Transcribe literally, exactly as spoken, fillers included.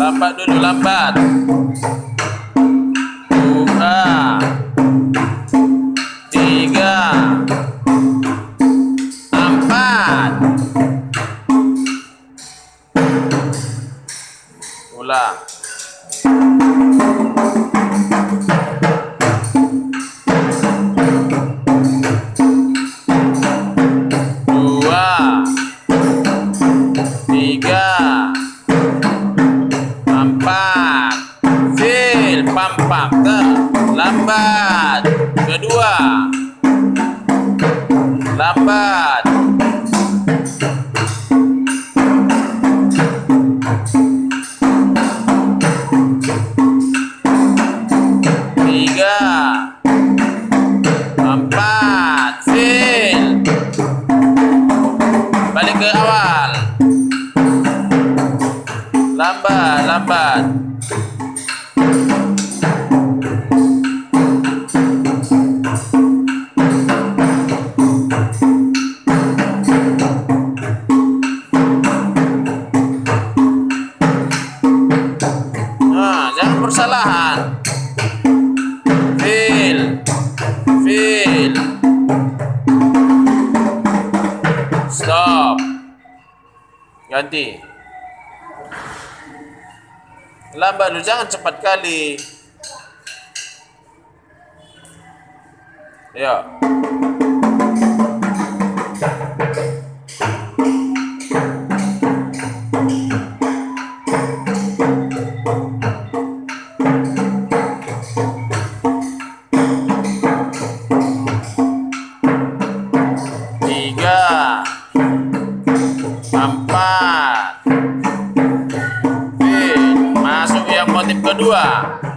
Lambat dulu, lambat. Buka. Tiga. Empat. Ulang. Lambat. Kedua. Lambat. Tiga. Empat. Sil. Balik ke awal. Lambat, lambat. Kesalahan. Feel, feel. Stop. Ganti. Lambat dulu, jangan cepat kali. Ya. Empat. Masuk yang motif kedua.